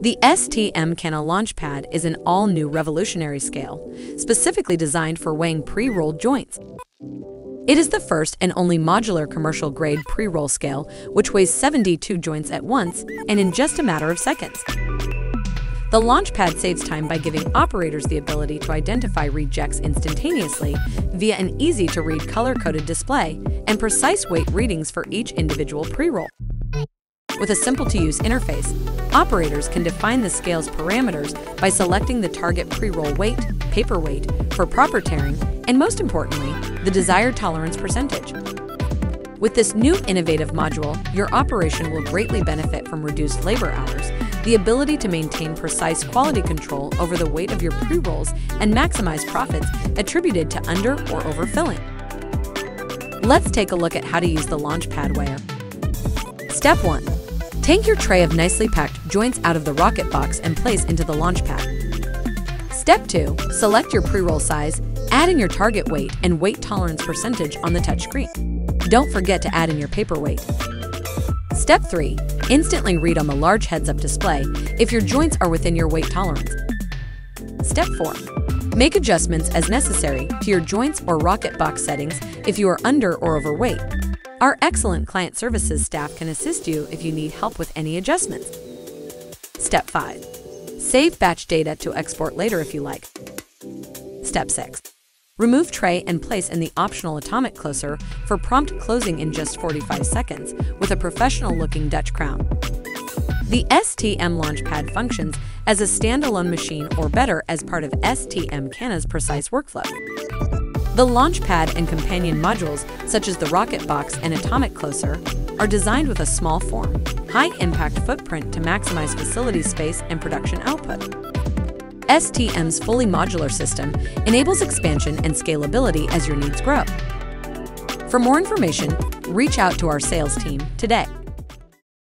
The STM Canna Launchpad is an all-new revolutionary scale, specifically designed for weighing pre-rolled joints. It is the first and only modular commercial-grade pre-roll scale, which weighs 72 joints at once and in just a matter of seconds. The Launchpad saves time by giving operators the ability to identify rejects instantaneously via an easy-to-read color-coded display and precise weight readings for each individual pre-roll. With a simple-to-use interface, operators can define the scale's parameters by selecting the target pre-roll weight, paper weight, for proper tearing, and most importantly, the desired tolerance percentage. With this new innovative module, your operation will greatly benefit from reduced labor hours, the ability to maintain precise quality control over the weight of your pre-rolls, and maximize profits attributed to under or overfilling. Let's take a look at how to use the Launchpad Weigher. Step 1. Take your tray of nicely packed joints out of the RocketBox and place into the Launchpad. Step 2. Select your pre-roll size, add in your target weight and weight tolerance percentage on the touchscreen. Don't forget to add in your paper weight. Step 3. Instantly read on the large heads-up display if your joints are within your weight tolerance. Step 4. Make adjustments as necessary to your joints or RocketBox settings if you are under or overweight. Our excellent client services staff can assist you if you need help with any adjustments. Step 5. Save batch data to export later if you like. Step 6. Remove tray and place in the optional Atomic Closer for prompt closing in just 45 seconds with a professional-looking Dutch crown. The STM Launchpad functions as a standalone machine or better as part of STM Canna's precise workflow. The Launchpad and companion modules such as the RocketBox and Atomic Closer are designed with a small form, high-impact footprint to maximize facility space and production output. STM's fully modular system enables expansion and scalability as your needs grow. For more information, reach out to our sales team today.